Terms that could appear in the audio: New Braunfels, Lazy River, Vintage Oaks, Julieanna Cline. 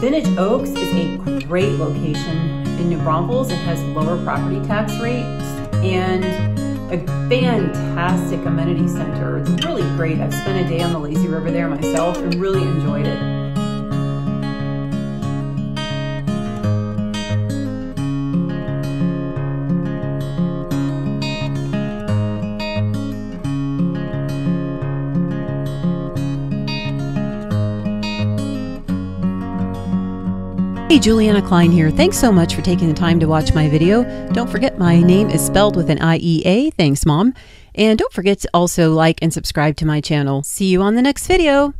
Vintage Oaks is a great location in New Braunfels. It has lower property tax rates and a fantastic amenity center. It's really great. I've spent a day on the Lazy River there myself and really enjoyed it. Hey, Julieanna Cline here. Thanks so much for taking the time to watch my video. Don't forget my name is spelled with an IEA. Thanks, Mom. And don't forget to also like and subscribe to my channel. See you on the next video.